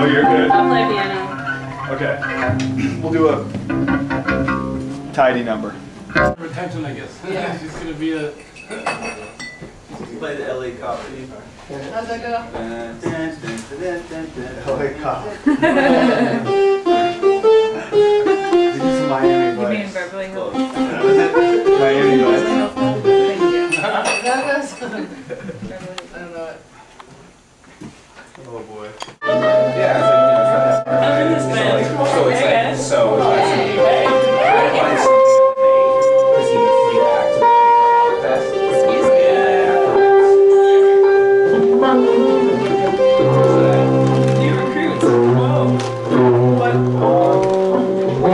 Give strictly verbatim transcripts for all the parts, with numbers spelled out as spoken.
Oh, you're good? I'll play piano. Okay. We'll do a tidy number. Retention, I guess. Yeah. It's going to be a... Play the L A Cop. How's that go? L A Cop. This is Miami Vice. You mean Beverly Hills? Miami Vice. I don't know it. Oh boy. Yeah, I was so excited. So excited. Excuse me. You recruits. Whoa. What?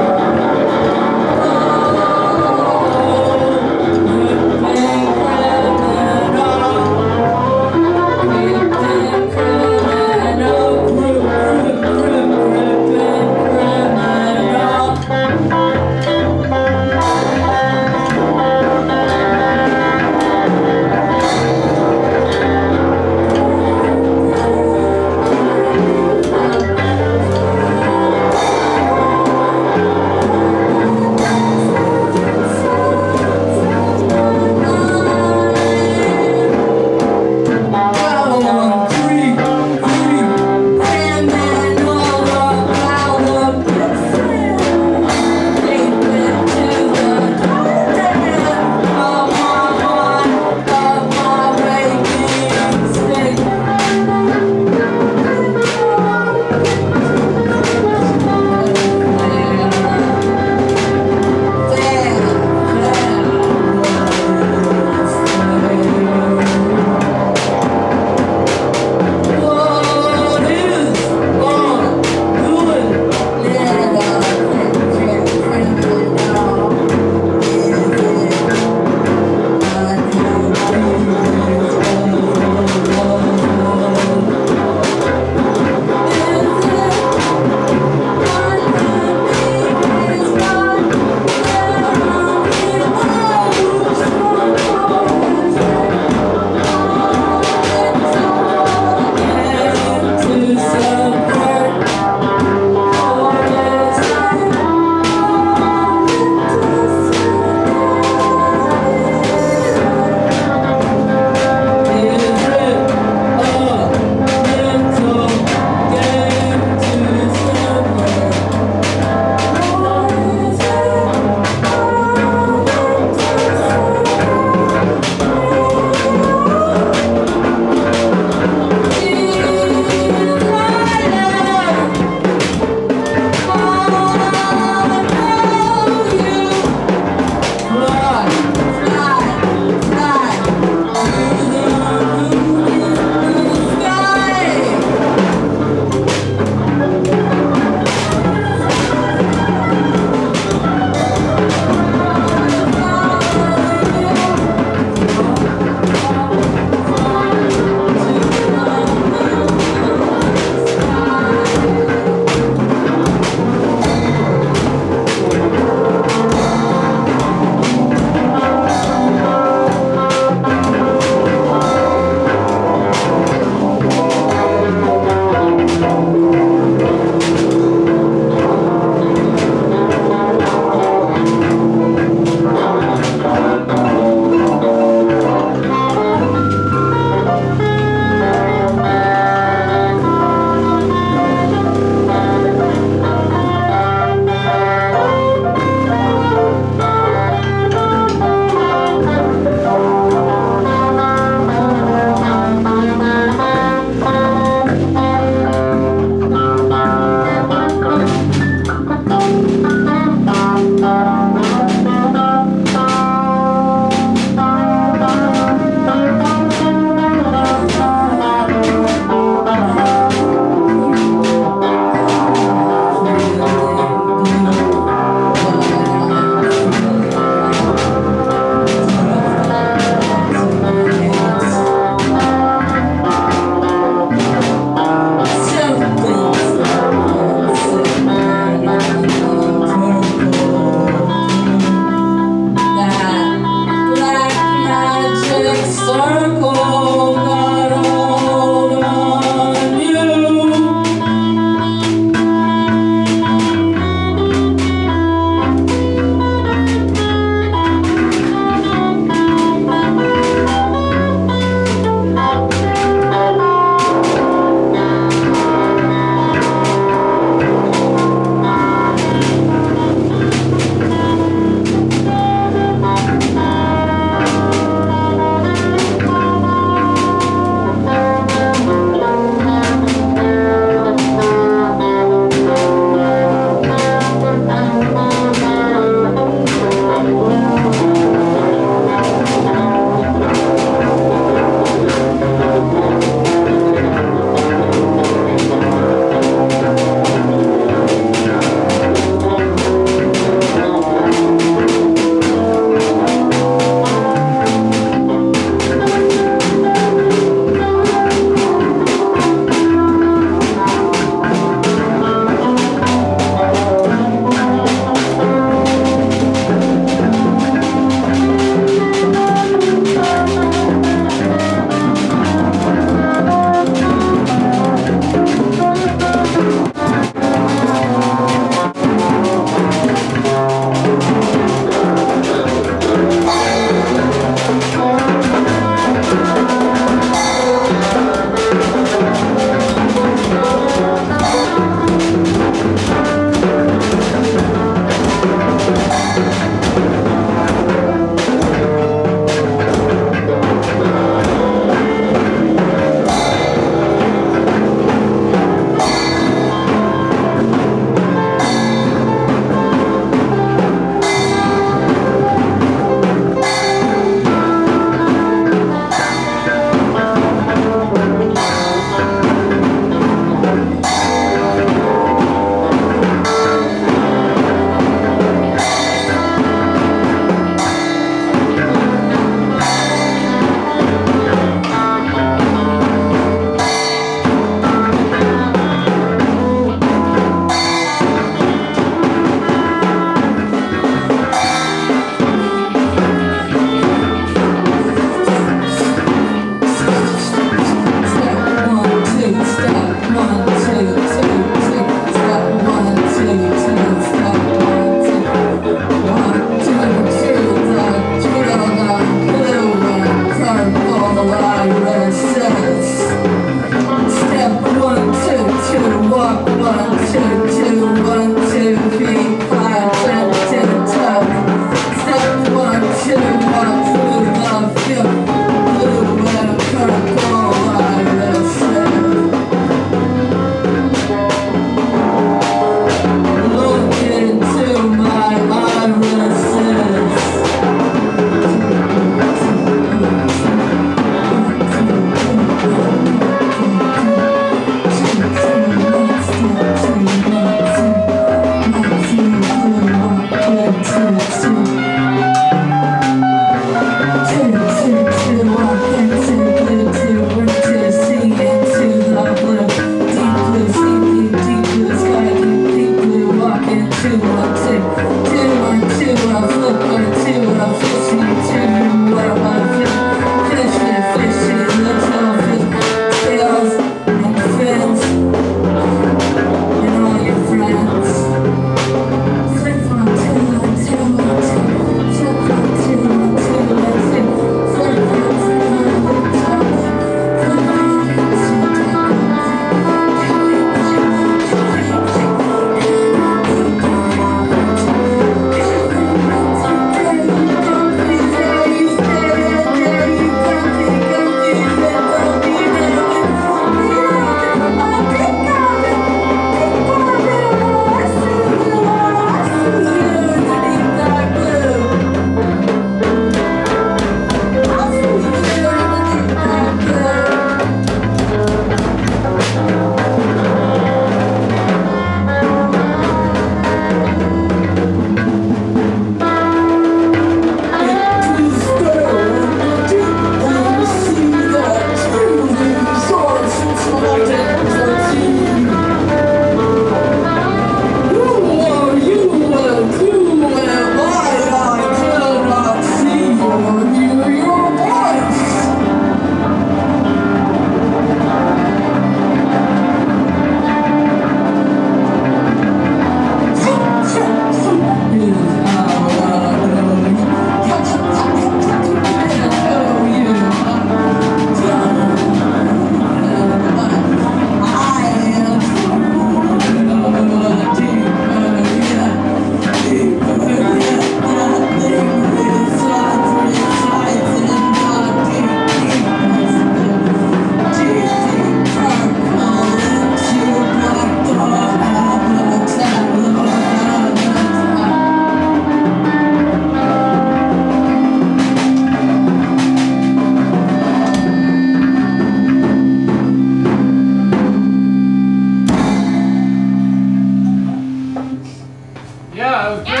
was